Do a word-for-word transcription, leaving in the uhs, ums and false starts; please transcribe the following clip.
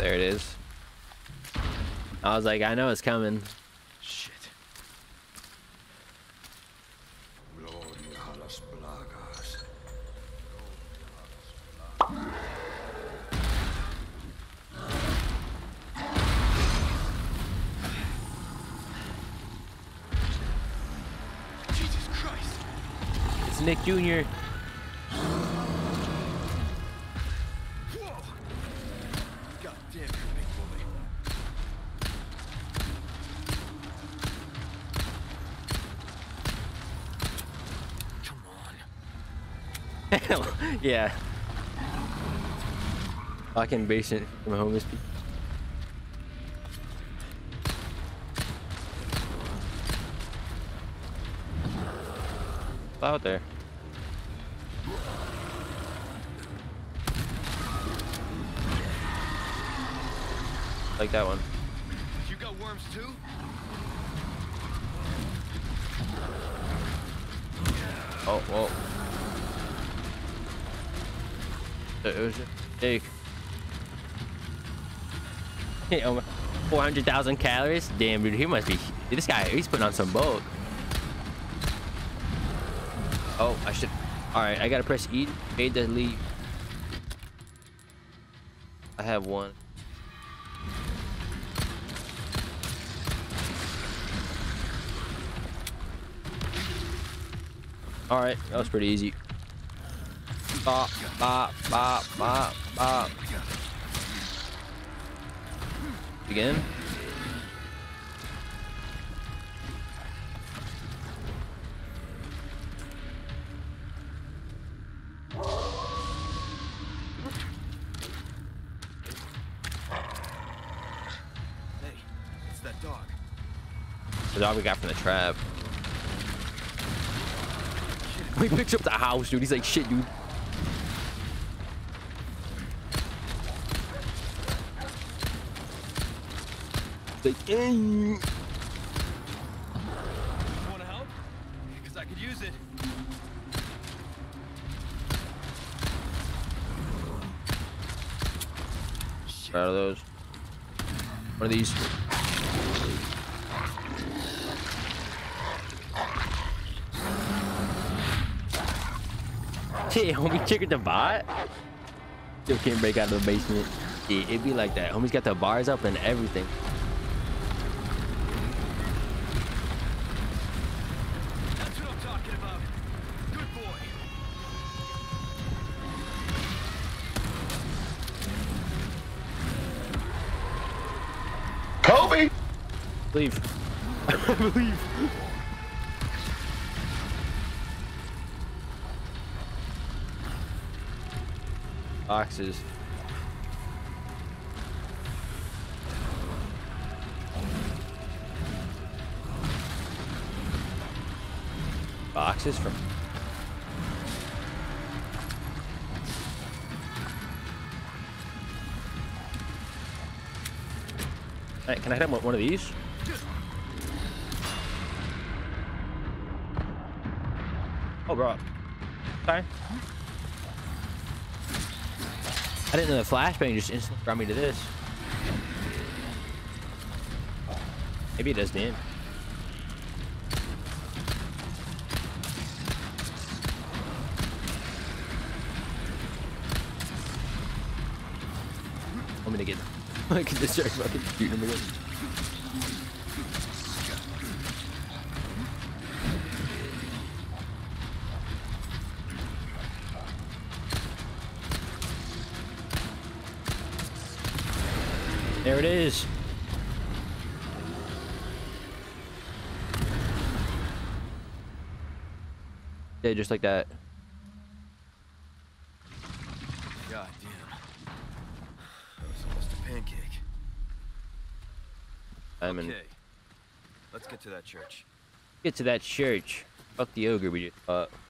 There it is. I was like, I know it's coming. Shit. Jesus Christ. It's Nick Junior Yeah. Fucking basement from homeless people. It's out there. Like that one. You got worms too? Oh, whoa. It was a mistake. You know, four hundred thousand calories? Damn, dude, he must be. Dude, this guy, he's putting on some bulk. Oh, I should. Alright, I gotta press E. Made the leap. I have one. Alright, that was pretty easy. Bop, bop, bop, bop, bop. Again. Hey, it's that dog. The dog we got from the trap. He picks up the house, dude. He's like, shit, dude. Like, hey. Wanna help? Because I could use it. Shit. Out of those. One of these. Hey, homie, triggered the bot. Still can't break out of the basement. Yeah, it'd be like that. Homie's got the bars up and everything. Leave. Leave. Boxes. Boxes from. Hey, can I hit him with one of these? Oh, bro. Sorry. I didn't know the flashbang just instantly brought me to this. Maybe it does damage. I'm gonna get. I can just start fucking shooting him again. There it is. Yeah, just like that. God damn. That was almost a pancake. I'm okay. In. Let's get to that church. Get to that church. Fuck the ogre we just fought.